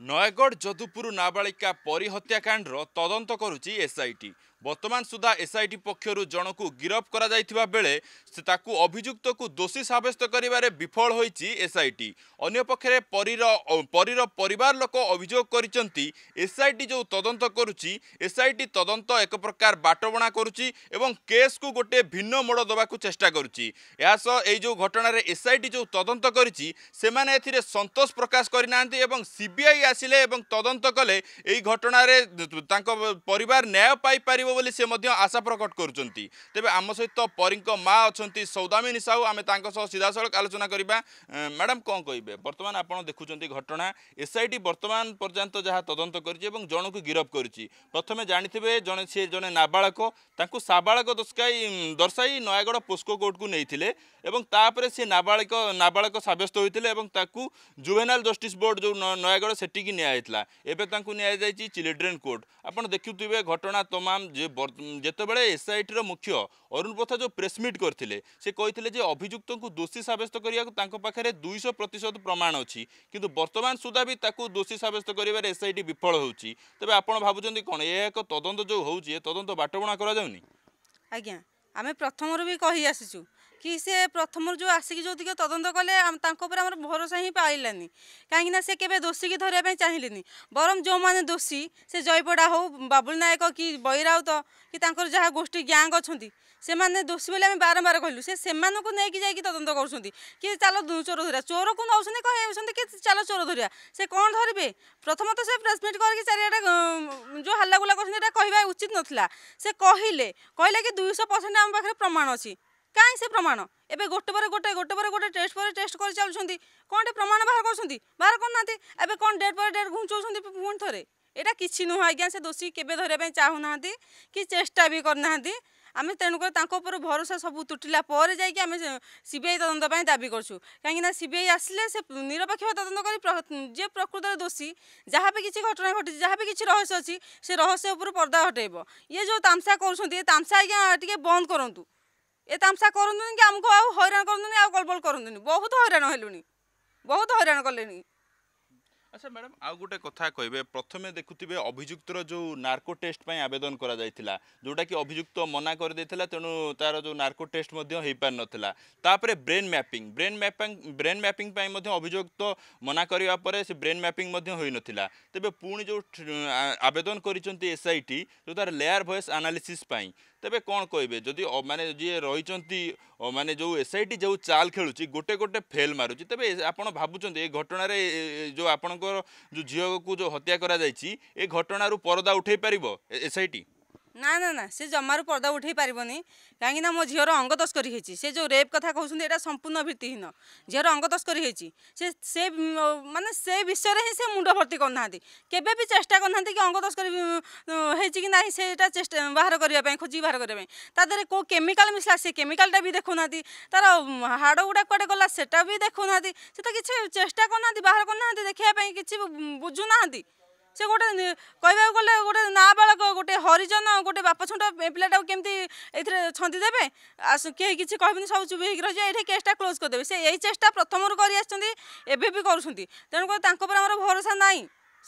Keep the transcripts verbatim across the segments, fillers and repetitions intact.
नयगढ़ जदुपुर नाबालिका परी हत्याकांड तदंत करुची एसआईटी। बर्तमान सुधा एसआईटी पक्षर जनक गिरफ करा जायथिबा बेले अभियुक्त को दोषी साब्यस्त करिवारे विफल होईची एसआईटी। अन्य पक्षरे परीर परीर परिवार लोक अभियोग करिसेंती एसआईटी जो तदंत करुची एसआईटी तदंत एक प्रकार बाटबणा करुची एवं केस को गोटे भिन्न मोड़ देबाकू चेष्टा करुची। एई जो घटना रे एसआईटी जो तदंत करिची सेमाने एथिरे संतोष प्रकाश करिनांती एवं सीबीआई आसिले एवं तदंत कले एई घटना रे तांको परिवार न्याय पाई पारिबो बोली से मध्य आशा प्रकट करुचंती। तेबे आम सहित परी माँ अच्छा सौदामिनी साहू आम सीधा सड़क आलोचना करवा। मैडम कौन कहे बर्तमान आप देखुंत घटना एसआईटी बर्तमान पर्यंत जहाँ तदंत कर जन को गिरफ करुच्ची प्रथम जानी जन सी जड़े नाबालक साबालक दर्शाई दर्शाई नयगढ़ पोस्को कोर्ट को नहीं सी नाबालक नाबालक सब्यस्त होते जुवेनाल जस्टिस बोर्ड जो नयगढ़ से नियाई चिल्ड्रेन कोर्ट आप देखुए घटना तमाम जितेबाला एसआईटी मुख्य अरुण पथा जो प्रेसमिट करते से कही अभियुक्त को दोषी साब्यस्त करने दुई सौ प्रतिशत प्रमाण अच्छी किंतु बर्तमान सुधा भी दोषी साब्यस्त कर एसआईटी विफल हो। तबे आपण भावुचंदी कौन यह एक तदंत जो हो तदंत बाटबणा कराउनी। आज्ञा आम प्रथम भी कही आसीचु कि से प्रथम जो आसिक जो तदंत कले भरोसा ही पाइलानी कहीं से केवे दोषी की धरिया चाहिए बरम जो माने दोषी से जयपड़ा हो बाबुल नायक कि बैराउत कि जहाँ गोष्ठी ग्यांग अच्छा से माने दोषी बोले आम बारंबार कहलु से नहीं जाकि तदंत कर चल चोर धरिया चोर को नौ कि चल चोर धरिया से कौन धरवे प्रथम तो से प्रेसमिट करके चार जो हल्लागुला कर कहवा उचित नाला से कहले कहले कि दुई सौ परसेंट आम पाखे प्रमाण अच्छी कहीं से प्रमाण एवं गोटे पर गोटे गोटे पर गोटे टेस्ट पर टेस्ट कर चलुँच कौन प्रमाण बाहर कर बाहर करना एवं कौन डेट पर डेट घुंचाऊँ पुणी थे यहाँ किसी नुह। आज्ञा से दोषी केवे धरिया चाहूना कि चेष्टा भी करना आम तेणुकर भरोसा सब तुटिला सीबीआई तदंत दाबी करूँ कहीं सीबीआई आसिले से निरपेक्ष तदंत कर प्रकृत दोषी जहाँ भी किसी घटना घटी जहाँ भी किसी रहस्य अच्छी से रहस्य उपर पर्दा हटेब। ये जो तामसा कर तामसा आज्ञा टे बंद करूँ ये तामसा करूँ कि आमको हईराण कर गड़बड़ करूँ बहुत हईराण हेलुनी बहुत हईराण कले। अच्छा मैडम आउ गोटे कथा कहे प्रथमे देखुवे अभियुक्तर जो नार्को टेस्ट पर आवेदन करा जाइथिला जोटा कि अभियुक्त मना कर देथिला तेणु तार जो नार्को टेस्ट मध्य होई पार नथिला तापरे brain mapping brain mapping brain mapping पई मध्य अभियुक्त मना करिया परे से ब्रेन मैपिंग मध्य होई नथिला। तबे पुणी जो आवेदन करिसंती एसआईटी जो तार लेयर वॉइस एनालिसिस पई तेबे कौन कहे जदि माने जे रहिसंती माने जो एसआईटी जो चाल खेलुची गोटे गोटे फेल मारुची तेबे आपण भाबुचंती ए घटना रे जो आपण जो झील को जो हत्या करा जायछि ए घटना रु पर्दा उठे परिबो एसआईटी ना ना ना से जमारू पर्दा उठे पारबनी कहीं मो झीर अंग तस्करी होती से जो रेप कथा कहते यहाँ संपूर्ण भित्तिहीन झीर अंग तस्करी होती से, से माने से विषय में ही से मुंड भर्ती करना केवे भी चेष्टा करना कि अंग तस्करी होती ना से चेष्टा बाहर करने खोजिक बाहर करने कौ केमिकाल मिसला से केमिकालटा भी देखुना तार हाड़ गुड़ा कड़े गला से देखुना से तो किसी चेष्टा करना बाहर करना देखापी किसी बुझुना से गोटे कहवाक गले गोटे नाबालक गोटे हरिजन गोटे बाप छुटा पिलाटा केमती छंदीदेवे कहीं किसी कहबी सब चुप हो रही ये केसटा क्लोज करदे से यही चेष्टा प्रथम कर तेणुकर भरोसा ना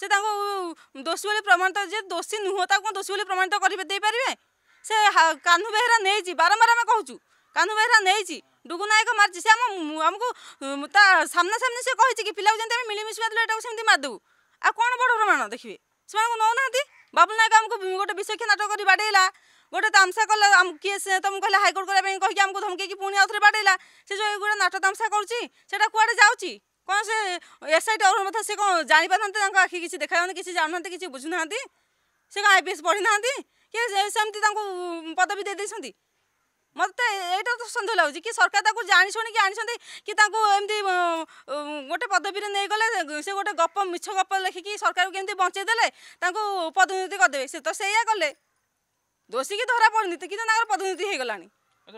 से दोषी बोली प्रमाणित जे दोषी नुह ताको दोषी बोली प्रमाणित करेंगे से कान्हू बेहरा नहीं बारंबार आम कहूँ कान्हू बेहरा नहीं डुगुनायक मार्च से आम आमको सामना सामने से कही कि पिला जमी मिलमिश मारदेव मारदेव आ कौन बड़ प्रमाण देखिए से नौना बाबुल नायक आमको गोटे विषय नाटक कर बाड़ेला गोटे तामसा कला किए से तुम कहला हाइकोर्ट करने कहीं आमको धमकई पुणी आउे बाड़ेला से जो ये गोटे नाट तामसा करा कड़े जाऊँगी कौन से एसआईटी और मतलब से कौन जानी पारना आखि किसी देखा किसी जानूना किसी बुझुना से कौन आईपीएस पढ़ी ना किए सेमती पदवी दे देती मत ये तो सन्देह लगुच कि सरकार जाणी शुणी कि आनी कि गोटे पदवीर नहीं गले से गोटे गप मिछ गप लेखिकी सरकार को बचेदेले पदोन्नति करदे से तो सैया कले दोषी की धरा पड़नी कि पदोन्नति हो गला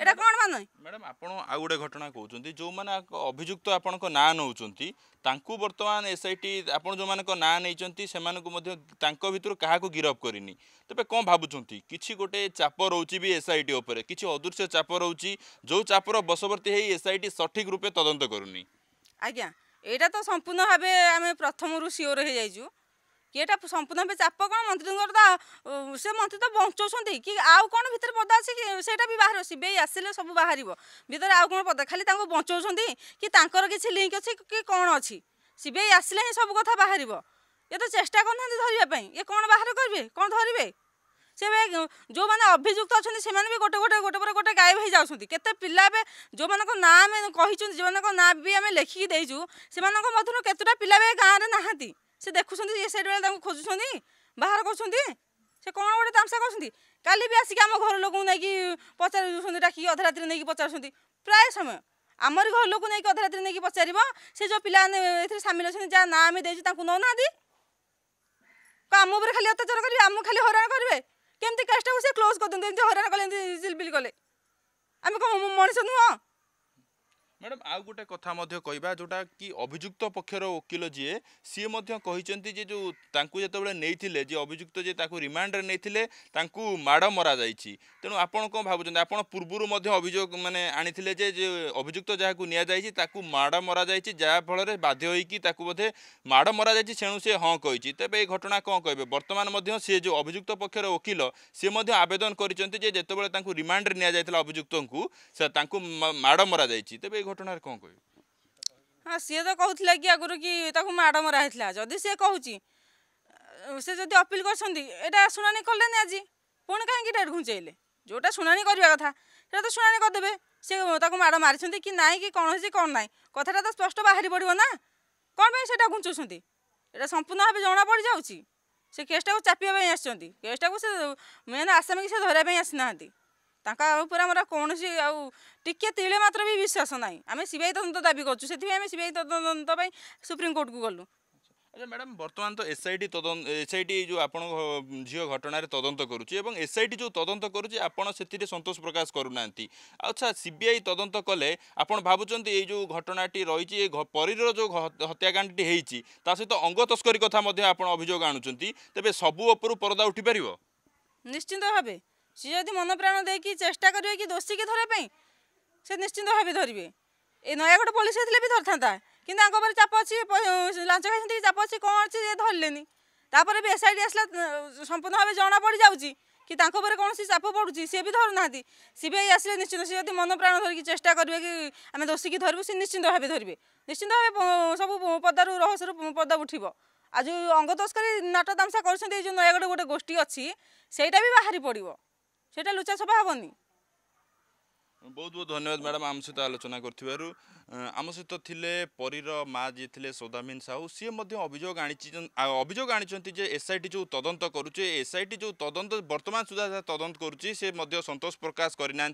एटा कौन मान। मैडम आप गोटे घटना कहते जो मैंने अभियुक्त आपण ना नौकू बर्तमान एसआईटी आप जो ना नहीं से भर क्या गिरफ करनी तेज कौन भावुंट किसी गोटे चाप रोच भी एसआईटी उपर कि अदृश्य चाप रोच जो चापर बशवर्ती है एसआईटी सठिक रूपे तदंत करूनी। आज्ञा यहाँ तो संपूर्ण भाव आम प्रथम सियोर हो जाइए ये संपूर्ण भाव चाप कौन मंत्री से मंत्री तो बचाऊँ कि आउ कौन भर पद अच्छी से बाहर सीबीआई आसिले सब बाहर भर आउ कौन पद खाली बचाऊँ कि किसी लिंक अच्छी कि कौन अच्छी सीबीआई आसिले ही सब कथा बाहर ये तो चेष्टा करना ये कौन बाहर करेंगे कौन धरवे से जो मैंने अभियुक्त अच्छा से गोटे गोटे गोटे पर गोटे गायब हो जाते केते पिला बे जो मान ना कही जो मान ना भी आम लिखिकी देचु से मधुर केतुटा पिला बे गाँव में नहांती से देखुं ये सैड बेले खोजुं बाहर कर कौन गोटे तामसा कर भी आसिक आम घर लोक नहीं पचार डाक अध रात नहीं पचार प्राय समय आमरी घर लोक नहीं अध रात नहीं पचार से जो पिला सामिल अच्छा जहाँ ना आम देचु नौ ना आम उपर खाली अत्याचार करेंगे आम खाली हराण करेंगे केमती केसटा को से क्लोज कर दिखते हराण कले जिलबिल कले आम कौन मनीष नुह मैडम आउ गोटे कथा कहवा जोटा कि अभियुक्त पक्षर वकिल जी सी जो जो नहीं अभियुक्त जी रिमांडर नहीं माड़ मरा जा तेणु आपड़ कौन भावुं आप पूर्व अभियोग मैंने आनी अभियुक्त जहाँ नि माड़ मरा जाफल बाध्य हो बोधे माड़ मरा जाणु सी हाँ कही तेज ये घटना कौन कहे बर्तमान सी जो अभियुक्त पक्षर वकिल सी आवेदन करते रिमांडर नि अभियुक्त को माड़ मरा जा घटना कौन कह हाँ सी तो कहला कि आगुरी कि माड़ मरा होता जदि सी कह सी जब अपिल करा शुणानी कले आज पुणी कहीं डेट घुंचले जोटा शुणानी करवा कथा से तो शुणानी करदे सी माड़ मारी कि नाई कि कौन हो कौन ना कथाटा तो स्पष्ट बाहरी पड़ो ना कौन से घुंचुंट संपूर्ण भाव जना पड़ जाऊँ से केसटा को चापिया आसटा को मेन आसामी से धरने आसी ना ताका कौन सी टिके तिले मात्र भी विश्वास ना आम सीबीआई तदंत दाबी करूँ से सीबीआई तदंत सुप्रीमकोर्ट को गलु। अच्छा मैडम बर्तमान तो एसआईटी तदंत एसआईटी जो आप झील घटन तदंत करुँच एसआईटी जो तदंत करुँच आपड़ से संतोष प्रकाश करूना। अच्छा सीबीआई तदंत कले आपड़ भावुं ये जो घटनाटी रही परीर जो हत्याकांडी होती सहित अंग तस्करी कथा अभियोग आणुं तेज सबू उपरू परदा उठी पार निश्चिंत भाव सी जदि मन प्राण दे कि चेष्टा करेंगे कि दोषी की धरने से निश्चिंत भाव धरवे ये नयागढ़ पुलिस भी धरता कि चाप अच्छी लाच खाई चाप अच्छी कौन अच्छी से धरले तापर भी एसआईटी आसला संपूर्ण भाव जना पड़ जाऊँगी कि कौन सी चाप पड़ू सी भी धरू ना सीबीआई आसिले निश्चिंत सी जब मन प्राण धरिकी चेष्टा करेंगे कि आम दोषी की धरबू सी निश्चिंत भाव धरवे निश्चिंत भाव सब पदारू रहस्यू पदा उठब आज अंग तस्करी नाट दामसा कर जो नयागढ़ गोटे गोष्ठी अच्छी सहीटा भी बाहरी पड़ो सेटा लुचा सभा हेनी। बहुत बहुत धन्यवाद मैडम आम सहित आलोचना कर आम सहित थिले परीर माँ जी थे सौदामीन साहू सी अभियोग अभियोग जे एसआईटी जो तदंत करुचे एसआईटी जो तदंत बर्तमान सुधा तदंत करुचे से मध्य संतोष प्रकाश करना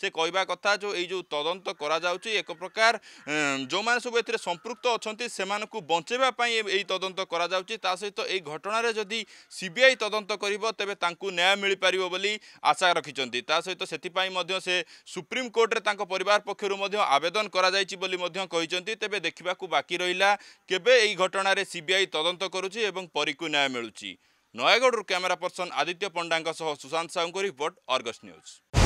से कहवा कथा जो ये तदंत करा जाउची एक प्रकार जो मैंने सब ए संपृक्त अच्छा से बचाई तदंत करा जाउची ता सहित यही घटन जदि सीबीआई तदंत करिबो तेबे तांकु न्याय मिल पारिबो बोली आशा रखिछंती ता सहित से सुप्रीम कोर्ट रे तांको परिवार पक्षरु मध्य आवेदन करा जायछि बोली मध्य कहिसेंती तेबे देखिबा को बाकी रहिला केबे एई घटना रे सीबीआई तदंत करुछि एवं परीकु न्याय मिलुछि। नयागढ़ कैमरा पर्सन आदित्य पंडांग सह सुशांत साहू को रिपोर्ट आर्गस न्यूज।